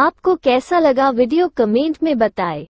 आपको कैसा लगा वीडियो कमेंट में बताएं।